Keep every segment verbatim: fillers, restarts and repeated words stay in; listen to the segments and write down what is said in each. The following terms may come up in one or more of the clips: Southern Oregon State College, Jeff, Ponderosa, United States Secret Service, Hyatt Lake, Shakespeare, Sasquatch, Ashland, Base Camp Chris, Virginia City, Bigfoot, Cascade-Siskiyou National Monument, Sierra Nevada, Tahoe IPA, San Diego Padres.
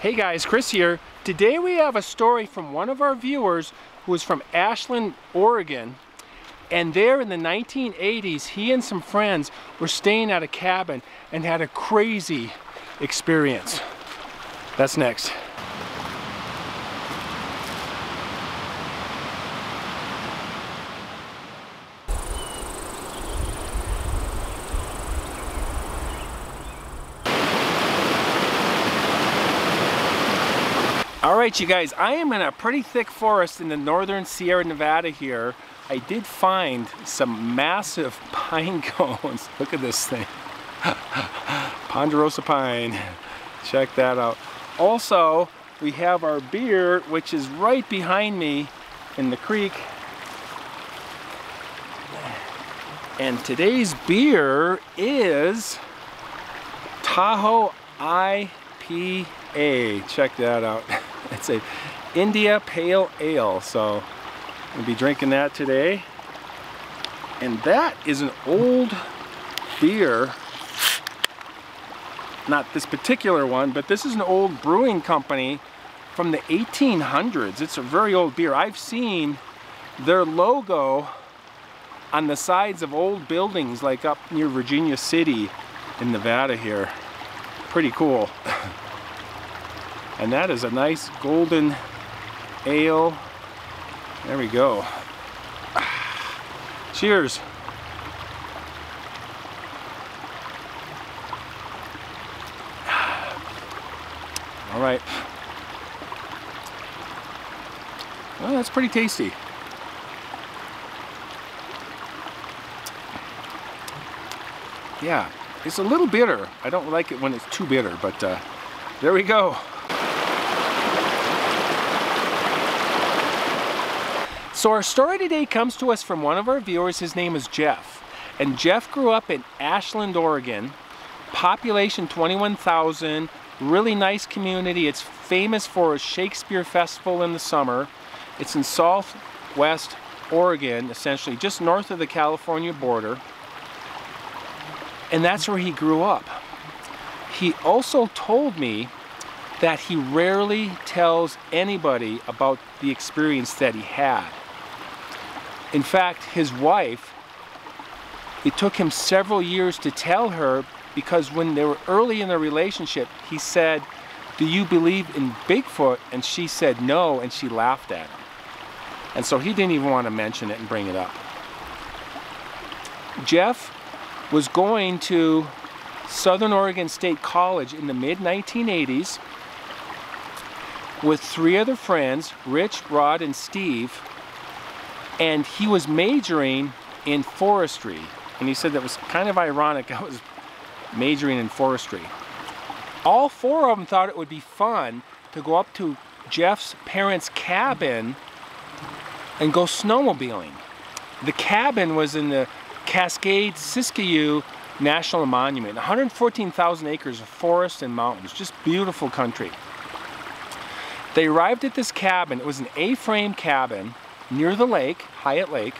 Hey guys, Chris here. Today we have a story from one of our viewers who is from Ashland, Oregon. And there in the nineteen eighties, he and some friends were staying at a cabin and had a crazy experience. That's next. All right, you guys, I am in a pretty thick forest in the northern Sierra Nevada here. I did find some massive pine cones. Look at this thing. Ponderosa pine. Check that out. Also, we have our beer, which is right behind me in the creek. And today's beer is Tahoe I P A. Check that out. It's a India Pale Ale, so we'll be drinking that today. And that is an old beer, not this particular one, but this is an old brewing company from the eighteen hundreds. It's a very old beer. I've seen their logo on the sides of old buildings, like up near Virginia City in Nevada here. Pretty cool. And that is a nice golden ale. There we go. Cheers. All right. Well, that's pretty tasty. Yeah, it's a little bitter. I don't like it when it's too bitter, but uh, there we go. So our story today comes to us from one of our viewers. His name is Jeff. And Jeff grew up in Ashland, Oregon. Population twenty-one thousand, really nice community. It's famous for a Shakespeare festival in the summer. It's in southwest Oregon, essentially just north of the California border. And that's where he grew up. He also told me that he rarely tells anybody about the experience that he had. In fact, his wife, it took him several years to tell her, because when they were early in their relationship, he said, "Do you believe in Bigfoot?" And she said no, and she laughed at him. And so he didn't even want to mention it and bring it up. Jeff was going to Southern Oregon State College in the mid nineteen eighties with three other friends, Rich, Rod, and Steve. And he was majoring in forestry. And he said that was kind of ironic, I was majoring in forestry. All four of them thought it would be fun to go up to Jeff's parents' cabin and go snowmobiling. The cabin was in the Cascade-Siskiyou National Monument, one hundred fourteen thousand acres of forest and mountains, just beautiful country. They arrived at this cabin. It was an A-frame cabin near the lake, Hyatt Lake.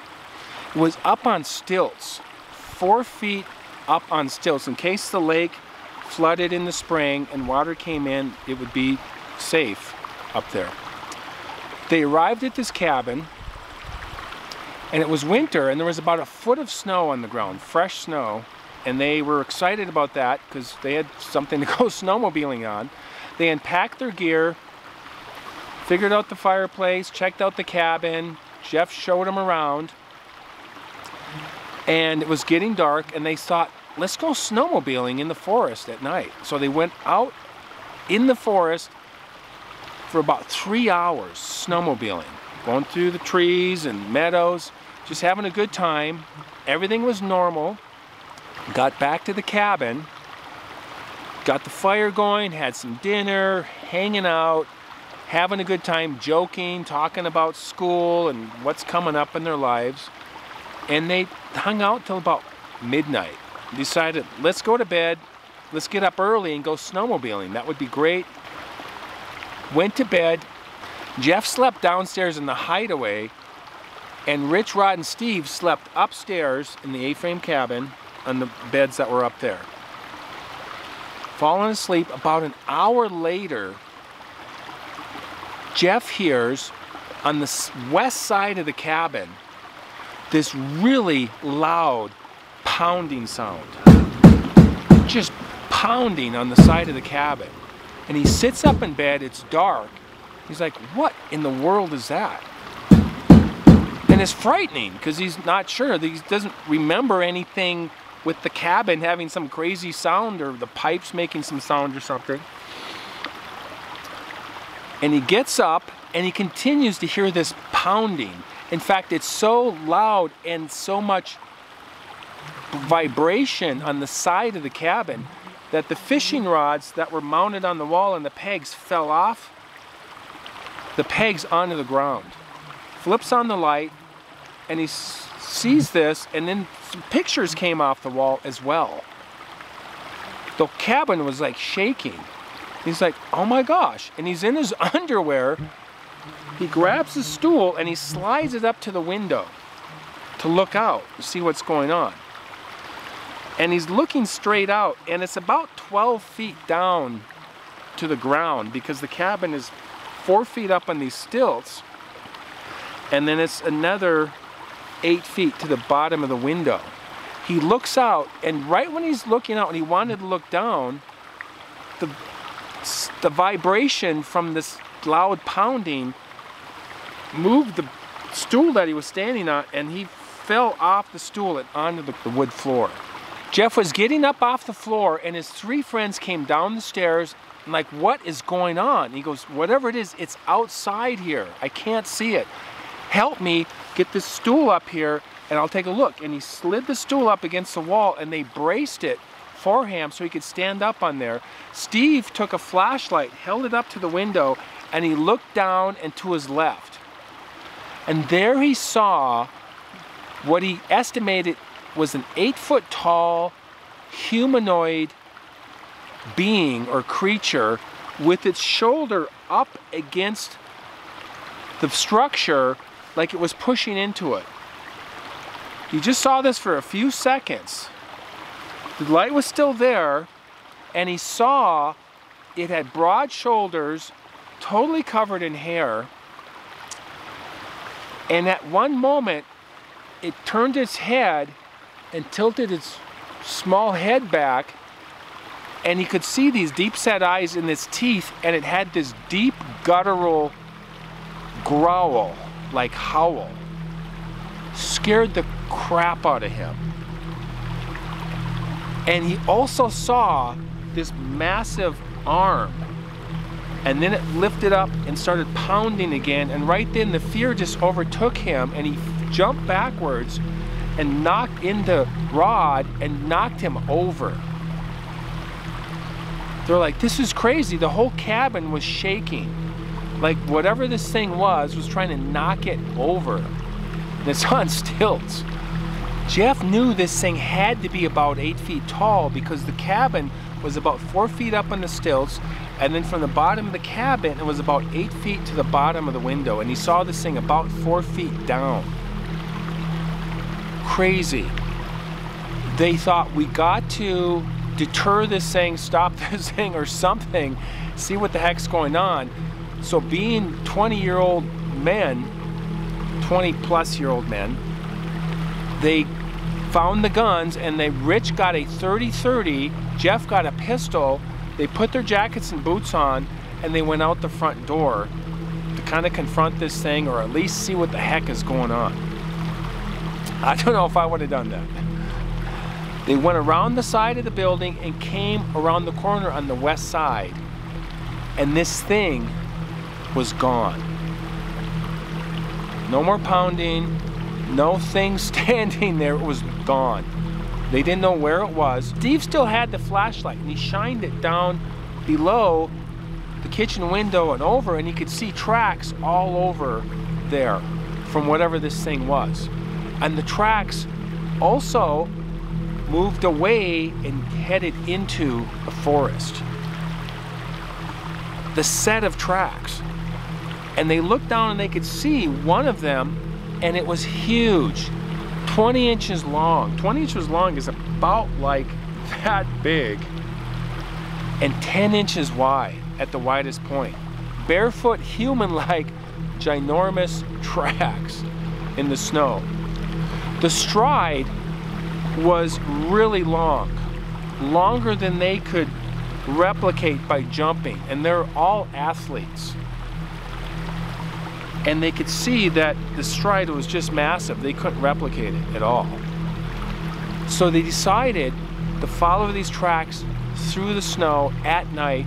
It was up on stilts, four feet up on stilts. In case the lake flooded in the spring and water came in, it would be safe up there. They arrived at this cabin, and it was winter, and there was about a foot of snow on the ground, fresh snow, and they were excited about that because they had something to go snowmobiling on. They unpacked their gear, figured out the fireplace, checked out the cabin. Jeff showed them around. And it was getting dark, and they thought, let's go snowmobiling in the forest at night. So they went out in the forest for about three hours snowmobiling, going through the trees and meadows, just having a good time. Everything was normal. Got back to the cabin, got the fire going, had some dinner, hanging out, having a good time, joking, talking about school and what's coming up in their lives. And they hung out till about midnight. Decided, let's go to bed, let's get up early and go snowmobiling. That would be great. Went to bed. Jeff slept downstairs in the hideaway, and Rich, Rod, and Steve slept upstairs in the A-frame cabin on the beds that were up there. Falling asleep, about an hour later, Jeff hears on the west side of the cabin this really loud pounding sound, just pounding on the side of the cabin. And he sits up in bed, it's dark. He's like, what in the world is that? And it's frightening because he's not sure. He doesn't remember anything with the cabin having some crazy sound or the pipes making some sound or something. And he gets up and he continues to hear this pounding. In fact, it's so loud and so much vibration on the side of the cabin that the fishing rods that were mounted on the wall and the pegs fell off the pegs onto the ground. Flips on the light and he sees this, and then some pictures came off the wall as well. The cabin was like shaking. He's like, oh my gosh. And he's in his underwear. He grabs his stool and he slides it up to the window to look out and see what's going on. And he's looking straight out, and it's about twelve feet down to the ground because the cabin is four feet up on these stilts, and then it's another eight feet to the bottom of the window. He looks out, and right when he's looking out and he wanted to look down, the, the vibration from this loud pounding moved the stool that he was standing on, and he fell off the stool and onto the, the wood floor. Jeff was getting up off the floor, and his three friends came down the stairs and like, what is going on? And he goes, whatever it is, it's outside here. I can't see it. Help me get this stool up here and I'll take a look. And he slid the stool up against the wall and they braced it for him so he could stand up on there. Steve took a flashlight, held it up to the window, and he looked down and to his left. And there he saw what he estimated was an eight-foot tall humanoid being or creature with its shoulder up against the structure like it was pushing into it. You just saw this for a few seconds. The light was still there, and he saw it had broad shoulders, totally covered in hair, and at one moment it turned its head and tilted its small head back, and he could see these deep-set eyes in its teeth, and it had this deep guttural growl, like howl. Scared the crap out of him. And he also saw this massive arm, and then it lifted up and started pounding again, and right then the fear just overtook him, and he jumped backwards and knocked into Rod and knocked him over. They're like, this is crazy. The whole cabin was shaking. Like whatever this thing was, was trying to knock it over. And it's on stilts. Jeff knew this thing had to be about eight feet tall because the cabin was about four feet up on the stilts, and then from the bottom of the cabin, it was about eight feet to the bottom of the window, and he saw this thing about four feet down. Crazy. They thought, we got to deter this thing, stop this thing or something, see what the heck's going on. So being twenty year old men, twenty plus year old men, they found the guns, and they Rich got a thirty thirty, Jeff got a pistol, they put their jackets and boots on, and they went out the front door to kind of confront this thing or at least see what the heck is going on. I don't know if I would have done that. They went around the side of the building and came around the corner on the west side, and this thing was gone. No more pounding, no thing standing there, it was gone. They didn't know where it was. Steve still had the flashlight, and he shined it down below the kitchen window and over, and he could see tracks all over there from whatever this thing was. And the tracks also moved away and headed into the forest. The set of tracks. And they looked down and they could see one of them, and it was huge, twenty inches long. twenty inches long is about like that big, and ten inches wide at the widest point. barefoot, human-like, ginormous tracks in the snow. The stride was really long, longer than they could replicate by jumping, and they're all athletes. And they could see that the stride was just massive. They couldn't replicate it at all. So they decided to follow these tracks through the snow at night,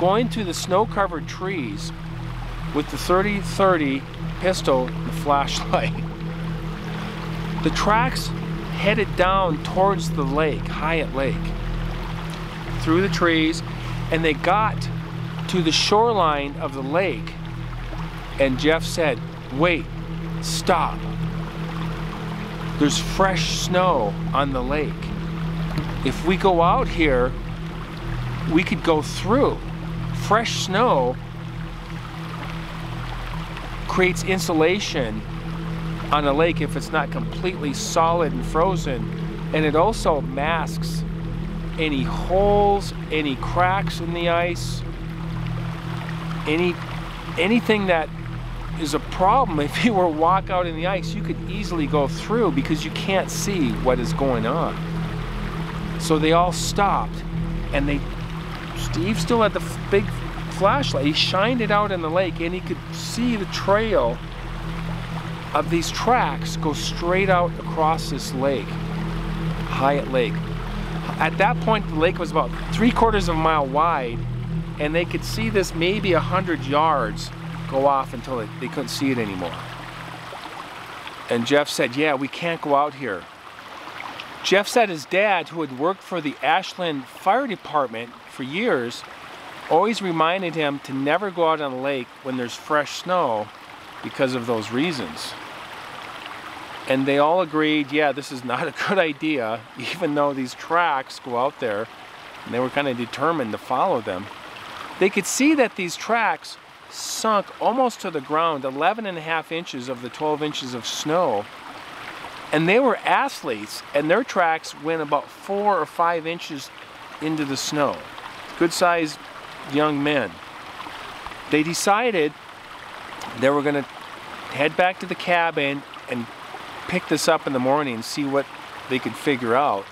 going through the snow-covered trees with the thirty thirty pistol and the flashlight. The tracks headed down towards the lake, Hyatt Lake, through the trees, and they got to the shoreline of the lake, and Jeff said, "Wait, stop. There's fresh snow on the lake. If we go out here, we could go through. Fresh snow creates insulation on a lake if it's not completely solid and frozen, and it also masks any holes, any cracks in the ice, any anything that is a problem. If you were to walk out in the ice, you could easily go through because you can't see what is going on." So they all stopped, and they, Steve still had the big flashlight. He shined it out in the lake, and he could see the trail of these tracks go straight out across this lake, Hyatt Lake. At that point, the lake was about three quarters of a mile wide, and they could see this maybe a hundred yards go off until it, they couldn't see it anymore. And Jeff said, "Yeah, we can't go out here." Jeff said his dad, who had worked for the Ashland Fire Department for years, always reminded him to never go out on the lake when there's fresh snow because of those reasons. And they all agreed, yeah, this is not a good idea, even though these tracks go out there, and they were kind of determined to follow them. They could see that these tracks sunk almost to the ground, eleven and a half inches of the twelve inches of snow. And they were athletes, and their tracks went about four or five inches into the snow. Good-sized young men. They decided they were gonna head back to the cabin and pick this up in the morning and see what they could figure out.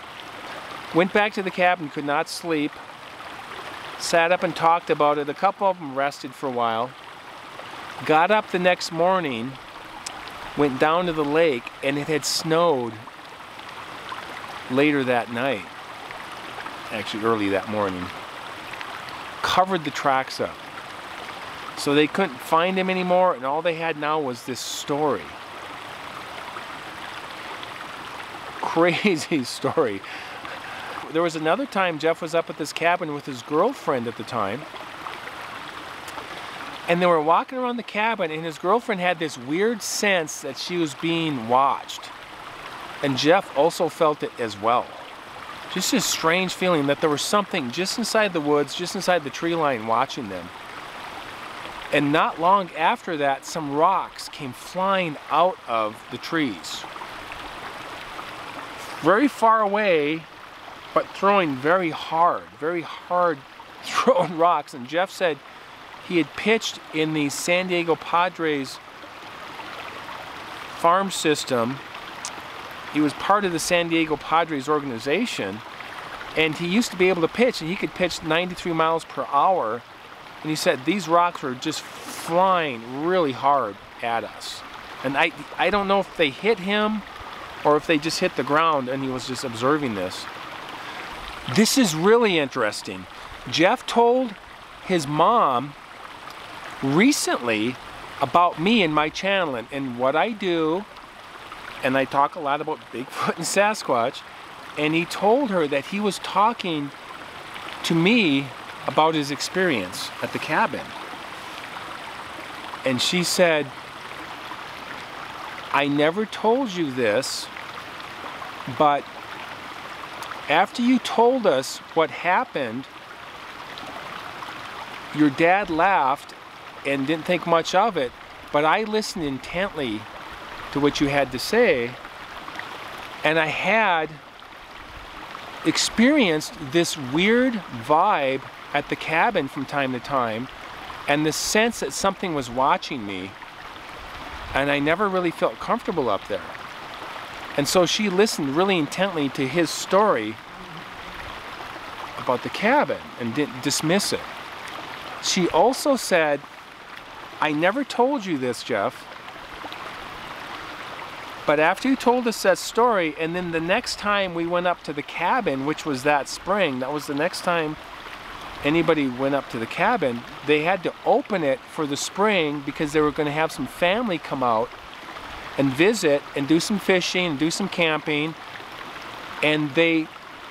Went back to the cabin, could not sleep. Sat up and talked about it. A couple of them rested for a while. Got up the next morning, went down to the lake, and it had snowed later that night. Actually, early that morning. Covered the tracks up. So they couldn't find him anymore, and all they had now was this story. Crazy story. There was another time Jeff was up at this cabin with his girlfriend at the time, and they were walking around the cabin, and his girlfriend had this weird sense that she was being watched. And Jeff also felt it as well. Just this strange feeling that there was something just inside the woods, just inside the tree line, watching them. And not long after that, some rocks came flying out of the trees. Very far away, but throwing very hard, very hard throwing rocks. And Jeff said he had pitched in the San Diego Padres farm system. He was part of the San Diego Padres organization, and he used to be able to pitch, and he could pitch ninety-three miles per hour. And he said these rocks were just flying really hard at us. And I, I don't know if they hit him or if they just hit the ground and he was just observing this. This is really interesting. Jeff told his mom recently about me and my channel and, and what I do, and I talk a lot about Bigfoot and Sasquatch, and he told her that he was talking to me about his experience at the cabin. And she said, "I never told you this, but after you told us what happened, your dad laughed and didn't think much of it, but I listened intently to what you had to say, and I had experienced this weird vibe at the cabin from time to time and the sense that something was watching me, and I never really felt comfortable up there. And so she listened really intently to his story about the cabin and didn't dismiss it. She also said, I never told you this, Jeff, but after you told us that story, and then the next time we went up to the cabin, which was that spring, that was the next time anybody went up to the cabin, they had to open it for the spring because they were going to have some family come out and visit and do some fishing and do some camping. And they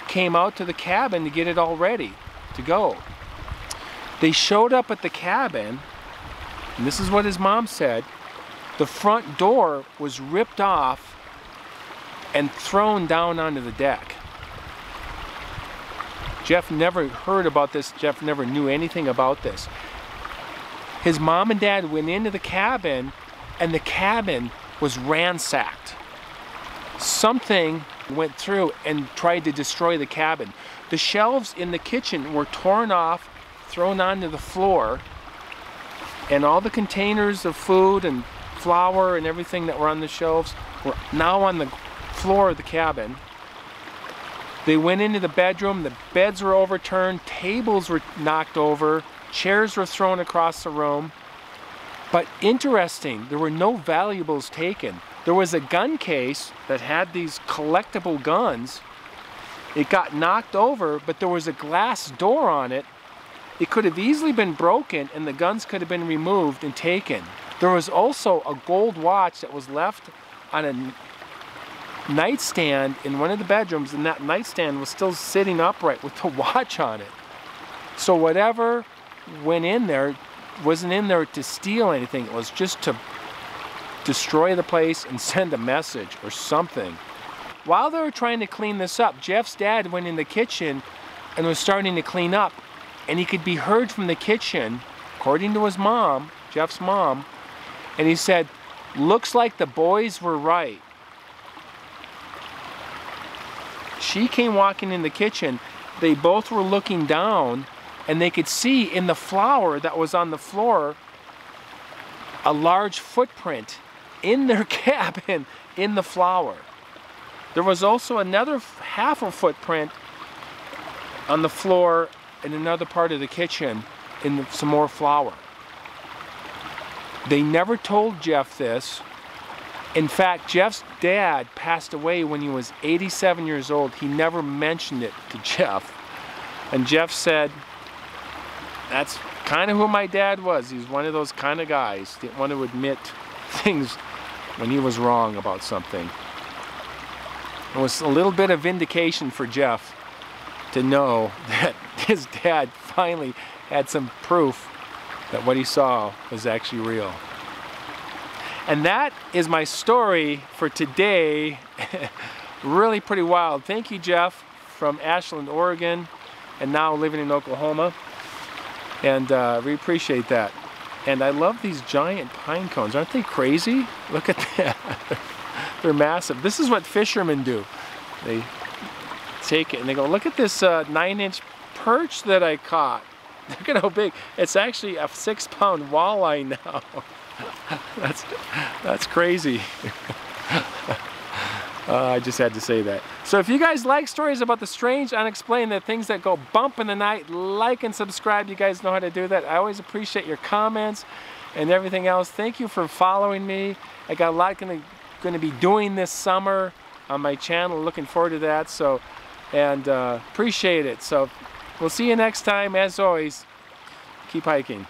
came out to the cabin to get it all ready to go. They showed up at the cabin, and this is what his mom said, the front door was ripped off and thrown down onto the deck. Jeff never heard about this. Jeff never knew anything about this. His mom and dad went into the cabin, and the cabin was ransacked. Something went through and tried to destroy the cabin. The shelves in the kitchen were torn off, thrown onto the floor, and all the containers of food and flour and everything that were on the shelves were now on the floor of the cabin. They went into the bedroom, the beds were overturned, tables were knocked over, chairs were thrown across the room. But interesting, there were no valuables taken. There was a gun case that had these collectible guns. It got knocked over, but there was a glass door on it. It could have easily been broken and the guns could have been removed and taken. There was also a gold watch that was left on a nightstand in one of the bedrooms, and that nightstand was still sitting upright with the watch on it. So whatever went in there wasn't in there to steal anything. It was just to destroy the place and send a message or something. While they were trying to clean this up, Jeff's dad went in the kitchen and was starting to clean up, and he could be heard from the kitchen, according to his mom, Jeff's mom, and he said, looks like the boys were right. She came walking in the kitchen. They both were looking down, and they could see in the flour that was on the floor a large footprint in their cabin in the flour. There was also another half a footprint on the floor in another part of the kitchen in some more flour. They never told Jeff this. In fact, Jeff's dad passed away when he was eighty-seven years old. He never mentioned it to Jeff. And Jeff said, that's kind of who my dad was. He's one of those kind of guys. Didn't want to admit things when he was wrong about something. It was a little bit of vindication for Jeff to know that his dad finally had some proof that what he saw was actually real. And that is my story for today. Really pretty wild. Thank you, Jeff, from Ashland, Oregon, and now living in Oklahoma. And uh, we appreciate that. And I love these giant pine cones. Aren't they crazy? Look at that. They're massive. This is what fishermen do. They take it and they go, look at this uh, nine inch perch that I caught. Look at how big. It's actually a six pound walleye now. that's, that's crazy. Uh, I just had to say that. So if you guys like stories about the strange, unexplained, the things that go bump in the night, like and subscribe. You guys know how to do that. I always appreciate your comments and everything else. Thank you for following me. I got a lot gonna, gonna be doing this summer on my channel. Looking forward to that. So, and uh, appreciate it. So we'll see you next time. As always, keep hiking.